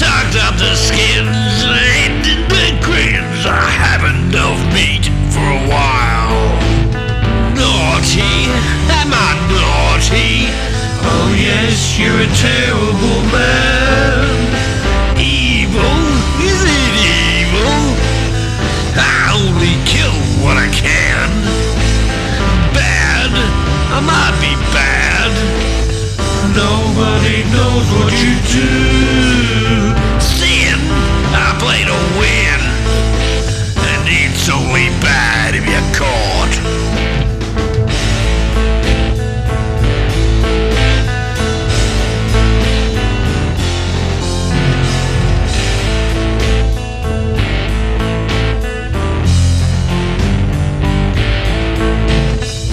tugged up the skins, ended the grins. I haven't done meat for a while. Naughty, am I naughty? Oh yes, you're a terrible man. Evil, is it evil? I only kill what I can. Bad, I might be bad. Nobody knows what you do. Sin, I play to win, and it's only bad if you're caught.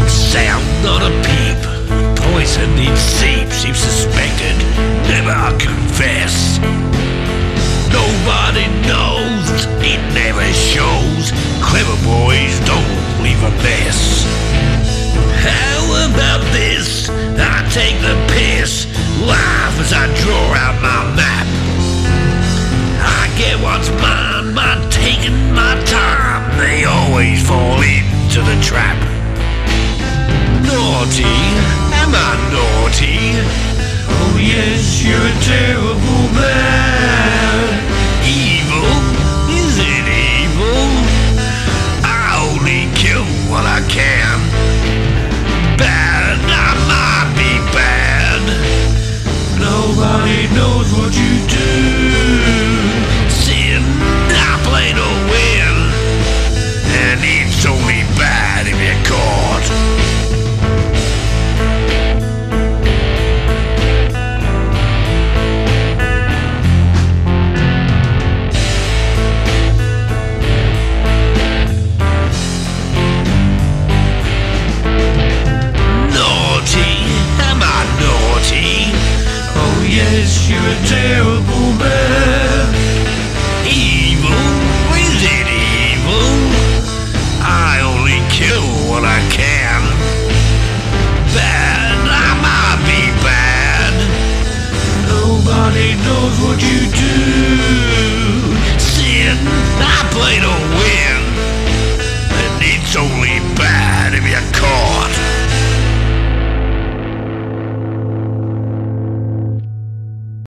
Sound not a peep, poison needs seep, seems suspected, never I confess. Nobody knows, it never shows, clever boys don't leave a mess. How about this? I take the piss, laugh as I draw out my map. I get what's mine by taking my time, they always fall into the trap. Naughty, am I naughty? Oh yes, you're a terrible man.